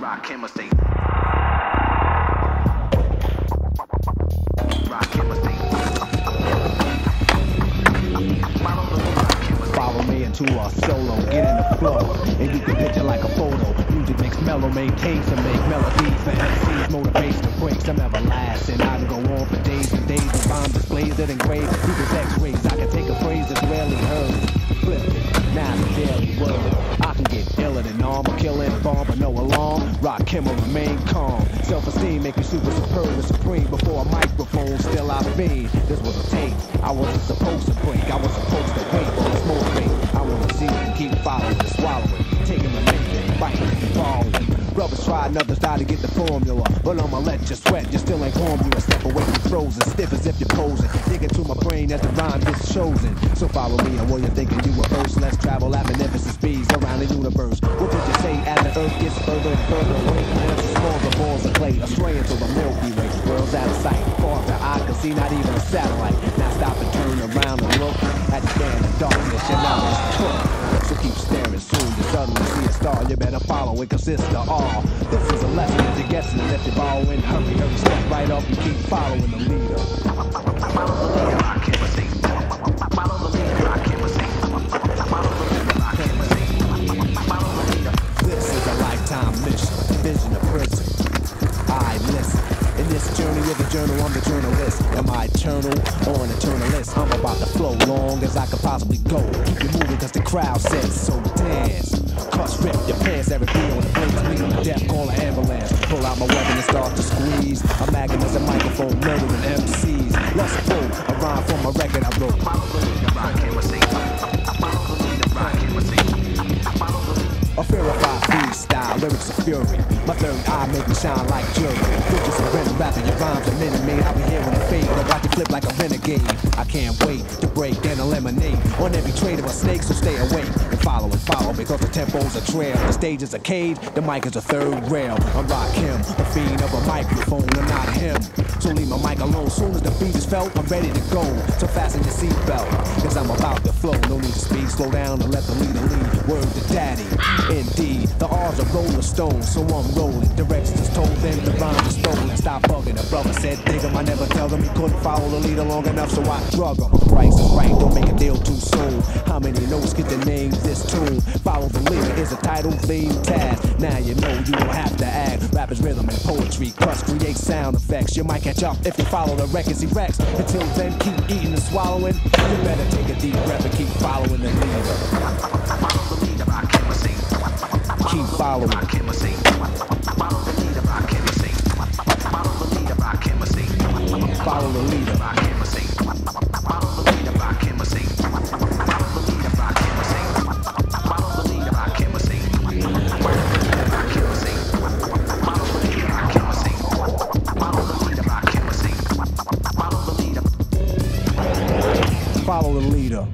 Rock chemistry. Rock chemistry. Follow me into a solo, get in the flow, and you can picture like a photo. Music makes mellow, maintains to make melodies for MCs, motivates the breaks. I'm everlasting, I can go on for days and days with bomb displays that engrave people's X-rays. I can take a phrase that's rarely heard, flip it, now it's a daily word. I can get iller than arm, or kill and bomb, but no alarm. Rock him or remain calm. Self-esteem make me super superb and supreme. Before a microphone, still I fade. This was a tape, I wasn't supposed to break. I was supposed to wait for the smoke fade. I wanna see you keep following, swallowing, taking the making, biting, falling. Brothers try and others die to get the formula, but I'ma let you sweat, you still ain't harm you. A step away from frozen, stiff as if you're posing. Dig into my brain as the rhyme gets chosen. So follow me and while you're thinking you were first, let's travel at magnificent speeds around the universe. What would you say as the earth gets further and further away? Lands are small, the balls of clay, astray into the Milky Way. World's out of sight, far that I can see, not even a satellite. Now stop and turn around and look at the damn darkness, you're not as so keep staring, soon you suddenly see a star. You better follow it, consists of all. This is a lesson if you're guessing, and if you're borrowing, hurry, hurry, step right up and keep following the leader. Follow the leader, I can't mistake. Follow the leader, I can't mistake. Follow the leader, I can't mistake. Follow the leader. This is a lifetime mission, vision of prison. I listen. In this journey of the journal, I'm the journalist. Am I eternal or an eternalist? I'm about to flow long as I could possibly go. Keep it moving cause the crowd says so, dance. Cuss, rip your pants, everything on the plate. Death, call an ambulance. Pull out my weapon and start to squeeze. I'm acting as a microphone, murdering MCs. Lustful, a rhyme from a record I wrote. Follow the leader, I can't sing. Follow the leader, I can't sing. Follow the leader. A verified freestyle, lyrics of fury. My third eye make me shine like jewelry. Bitches and rhythm rapping your rhymes are mini-made. I'll be here when it fade, but watch you flip like a renegade. I can't wait to break and eliminate on every trait of a snake, so stay awake. And follow because the tempo's a trail. The stage is a cage, the mic is a third rail. I'm Rock Him, a fiend of a microphone, I'm not him. So leave my mic alone, soon as the beat is felt, I'm ready to go. So fasten your seatbelt, cause I'm about to flow. No need to speed, slow down and let the leader lead. Word to daddy, indeed. The R's are rolling stones, so I'm rolling. Directions told them the rhyme is stolen. Stop bugging, the brother said dig him. I never tell them he couldn't follow the leader long enough, so I drug him. Price is right, don't make a deal too soon. How many notes get the name this tune? Follow the leader is a title theme task. Now you know you don't have to act. Rappers, rhythm, and poetry. Plus, create sound effects. You might catch up if you follow the records he wrecks. Until then, keep eating and swallowing. You better take a deep breath and keep following the leader. Follow the leader, I can't mistake. Keep following. I can't mistake. Follow the leader, I can't mistake. Follow the leader, I can't mistake. Follow the leader, I can't mistake. Follow the leader, I can't mistake. Follow the leader, I can't mistake. Follow the leader.